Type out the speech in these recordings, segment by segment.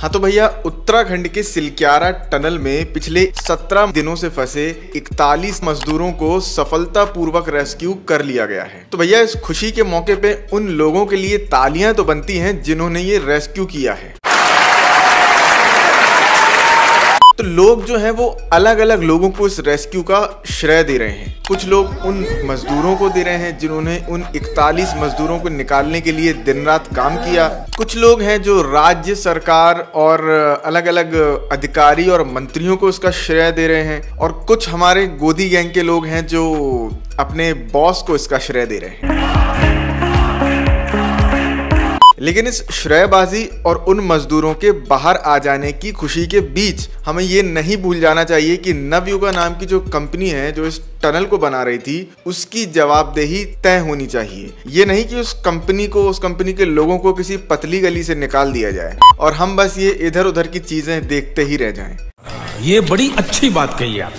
हाँ तो भैया, उत्तराखंड के सिलक्यारा टनल में पिछले 17 दिनों से फंसे 41 मजदूरों को सफलतापूर्वक रेस्क्यू कर लिया गया है। तो भैया, इस खुशी के मौके पे उन लोगों के लिए तालियां तो बनती हैं जिन्होंने ये रेस्क्यू किया है। तो लोग जो हैं वो अलग अलग लोगों को इस रेस्क्यू का श्रेय दे रहे हैं। कुछ लोग उन मजदूरों को दे रहे हैं जिन्होंने उन 41 मजदूरों को निकालने के लिए दिन रात काम किया। कुछ लोग हैं जो राज्य सरकार और अलग अलग अधिकारी और मंत्रियों को इसका श्रेय दे रहे हैं, और कुछ हमारे गोदी गैंग के लोग हैं जो अपने बॉस को इसका श्रेय दे रहे हैं। लेकिन इस श्रेयबाजी और उन मजदूरों के बाहर आ जाने की खुशी के बीच हमें ये नहीं भूल जाना चाहिए कि नवयुग नाम की जो कंपनी है जो इस टनल को बना रही थी, उसकी जवाबदेही तय होनी चाहिए। ये नहीं कि उस कंपनी को, उस कंपनी के लोगों को किसी पतली गली से निकाल दिया जाए और हम बस ये इधर उधर की चीजें देखते ही रह जाएं। ये बड़ी अच्छी बात कही आप।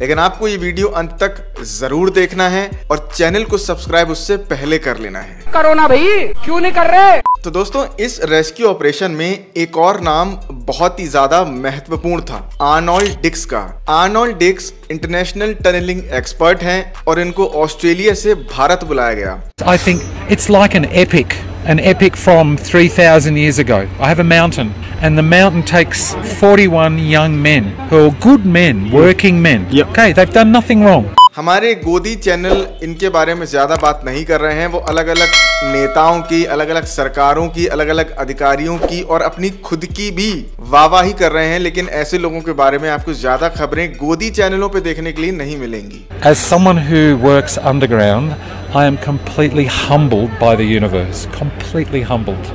लेकिन आपको ये वीडियो अंत तक जरूर देखना है और चैनल को सब्सक्राइब उससे पहले कर लेना है। करो ना भाई, क्यों नहीं कर रहे? तो दोस्तों, इस रेस्क्यू ऑपरेशन में एक और नाम बहुत ही ज्यादा महत्वपूर्ण था, आर्नोल्ड डिक्स का। Arnold Dix international tunnelling expert हैं और इनको ऑस्ट्रेलिया से भारत बुलाया गया। I think it's like an epic from 3000 years ago. I have a mountain and the mountain takes 41 young men who are good men, working men. Yep. Okay, they've done nothing wrong. हमारे गोदी channel इनके बारे में ज़्यादा बात नहीं कर रहे हैं। वो अलग अलग नेताओं की, अलग अलग सरकारों की, अलग अलग अधिकारियों की और अपनी खुद की भी वाहवाही कर रहे हैं, लेकिन ऐसे लोगों के बारे में आपको ज़्यादा खबरें गोदी चैनलों पे देखने के लिए नहीं मिलेंगी। As someone who works underground, I am completely humbled by the universe. Completely humbled.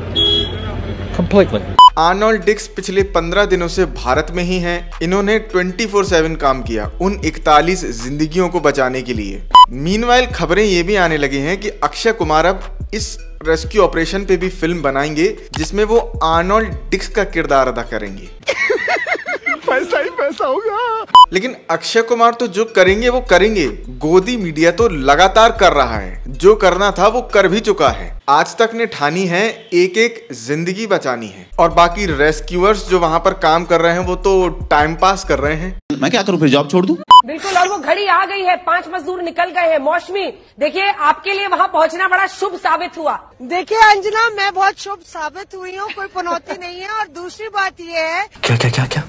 Completely. Arnold Dix पिछले 15 दिनों से भारत में ही हैं। इन्होंने 24/7 काम किया उन 41 जिंदगियों को बचाने के लिए। मीनवाइल खबरें ये भी आने लगी हैं कि अक्षय कुमार अब इस रेस्क्यू ऑपरेशन पे भी फिल्म बनाएंगे जिसमें वो आर्नोल्ड डिक्स का किरदार अदा करेंगे। पैसा ही पैसा होगा। लेकिन अक्षय कुमार तो जो करेंगे वो करेंगे। गोदी मीडिया तो लगातार कर रहा है, जो करना था वो कर भी चुका है। आज तक ने ठानी है एक एक जिंदगी बचानी है, और बाकी रेस्क्यूअर्स जो वहाँ पर काम कर रहे हैं वो तो टाइम पास कर रहे हैं। मैं क्या करूँ, फिर जॉब छोड़ दूँ? बिल्कुल, और वो घड़ी आ गई है। 5 मजदूर निकल गए हैं। मौशमी, देखिए आपके लिए वहाँ पहुँचना बड़ा शुभ साबित हुआ। देखिए अंजना, मैं बहुत शुभ साबित हुई हूँ, कोई पनौती नहीं है। और दूसरी बात ये है, क्या क्या क्या क्या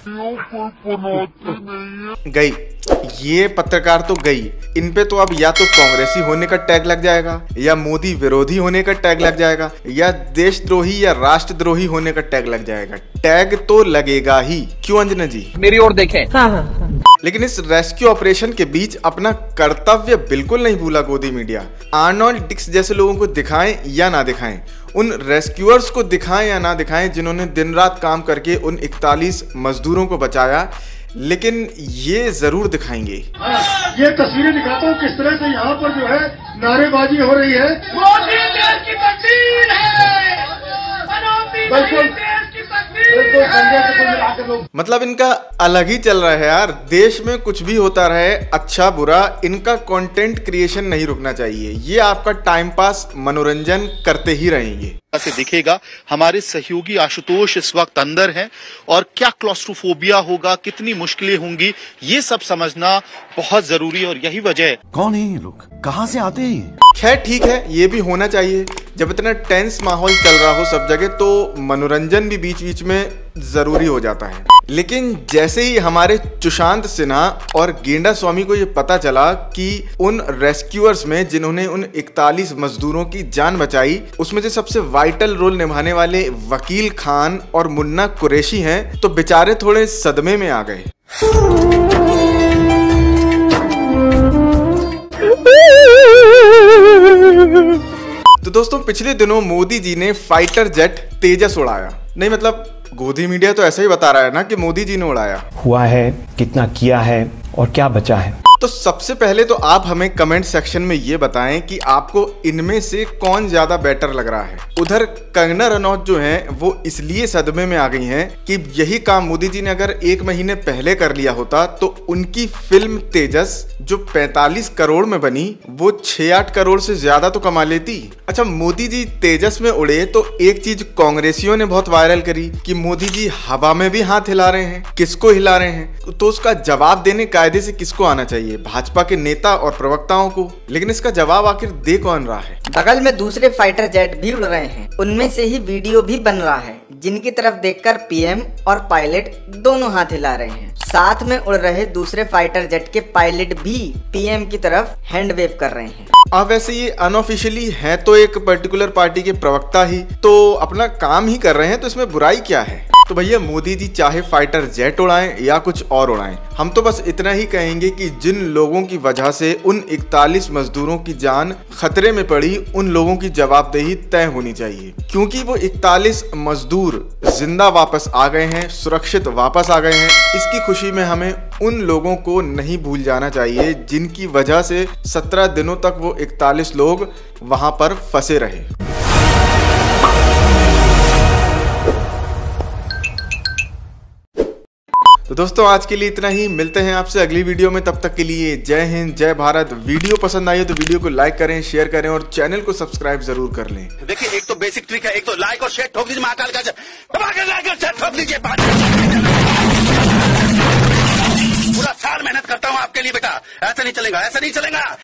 गई, ये पत्रकार तो गई। इन पे तो अब या तो कांग्रेसी होने का टैग लग जाएगा, या मोदी विरोधी होने का टैग लग जाएगा, या देशद्रोही या राष्ट्रद्रोही होने का टैग लग जाएगा। टैग तो लगेगा ही। क्यों अंजना जी, मेरी ओर देखें। हाँ हाँ हाँ। लेकिन इस रेस्क्यू ऑपरेशन के बीच अपना कर्तव्य बिल्कुल नहीं भूला गोदी मीडिया। आर्नोल्ड डिक्स जैसे लोगों को दिखाएं या ना दिखाएं, उन रेस्क्यूअर्स को दिखाएं या ना दिखाएं जिन्होंने दिन रात काम करके उन 41 मजदूरों को बचाया, लेकिन ये जरूर दिखाएंगे। ये तस्वीरें दिखाता हूँ किस तरह से यहाँ पर जो है नारेबाजी हो रही है। मतलब इनका अलग ही चल रहा है यार। देश में कुछ भी होता रहे, अच्छा बुरा, इनका कंटेंट क्रिएशन नहीं रुकना चाहिए। ये आपका टाइम पास, मनोरंजन करते ही रहेंगे। ऐसे दिखेगा हमारे सहयोगी आशुतोष इस वक्त अंदर हैं, और क्या क्लॉस्ट्रोफोबिया होगा, कितनी मुश्किलें होंगी, ये सब समझना बहुत जरूरी है। और यही वजह है, कौन है ये लोग, कहाँ से आते हैं। खैर ठीक है, ये भी होना चाहिए। जब इतना टेंस माहौल चल रहा हो सब जगह, तो मनोरंजन भी बीच बीच में जरूरी हो जाता है। लेकिन जैसे ही हमारे सुशांत सिन्हा और गेंडा स्वामी को ये पता चला कि उन रेस्क्यूअर्स में जिन्होंने उन 41 मजदूरों की जान बचाई, उसमें से सबसे वाइटल रोल निभाने वाले वकील खान और मुन्ना कुरैशी हैं, तो बेचारे थोड़े सदमे में आ गए। तो दोस्तों, पिछले दिनों मोदी जी ने फाइटर जेट तेजस उड़ाया। नहीं मतलब गोदी मीडिया तो ऐसा ही बता रहा है ना कि मोदी जी ने उड़ाया। हुआ है, कितना किया है और क्या बचा है। तो सबसे पहले तो आप हमें कमेंट सेक्शन में ये बताएं कि आपको इनमें से कौन ज्यादा बेटर लग रहा है। उधर कंगना रनौत जो हैं वो इसलिए सदमे में आ गई हैं कि यही काम मोदी जी ने अगर एक महीने पहले कर लिया होता तो उनकी फिल्म तेजस जो 45 करोड़ में बनी वो 6-8 करोड़ से ज्यादा तो कमा लेती। अच्छा, मोदी जी तेजस में उड़े तो एक चीज कांग्रेसियों ने बहुत वायरल करी कि मोदी जी हवा में भी हाथ हिला रहे हैं, किसको हिला रहे हैं? तो उसका जवाब देने कायदे से किसको आना चाहिए? भाजपा के नेता और प्रवक्ताओं को। लेकिन इसका जवाब आखिर दे कौन रहा है? बगल में दूसरे फाइटर जेट भी उड़ रहे हैं, उनमें से ही वीडियो भी बन रहा है जिनकी तरफ देखकर पीएम और पायलट दोनों हाथ हिला रहे हैं। साथ में उड़ रहे दूसरे फाइटर जेट के पायलट भी पीएम की तरफ हैंड वेव कर रहे हैं। अब वैसे ये अनऑफिशियली है तो एक पर्टिकुलर पार्टी के प्रवक्ता ही, तो अपना काम ही कर रहे हैं, तो इसमें बुराई क्या है? तो भैया मोदी जी चाहे फाइटर जेट उड़ाएं या कुछ और उड़ाएं, हम तो बस इतना ही कहेंगे कि जिन लोगों की वजह से उन 41 मजदूरों की जान खतरे में पड़ी उन लोगों की जवाबदेही तय होनी चाहिए, क्योंकि वो 41 मजदूर जिंदा वापस आ गए हैं, सुरक्षित वापस आ गए हैं। इसकी खुशी में हमें उन लोगों को नहीं भूल जाना चाहिए जिनकी वजह से 17 दिनों तक वो 41 लोग वहां पर फंसे रहे। तो दोस्तों आज के लिए इतना ही, मिलते हैं आपसे अगली वीडियो में, तब तक के लिए जय हिंद, जय भारत। वीडियो पसंद आई हो तो वीडियो को लाइक करें, शेयर करें और चैनल को सब्सक्राइब जरूर कर लें। देखिए एक तो बेसिक ट्रिक है, एक तो लाइक और शेयर ठोक दीजिए, महाकाल का लाइक और शेयर ठोक दीजिए। पूरा साल मेहनत करता हूँ आपके लिए बेटा, ऐसा नहीं चलेगा, ऐसा नहीं चलेगा।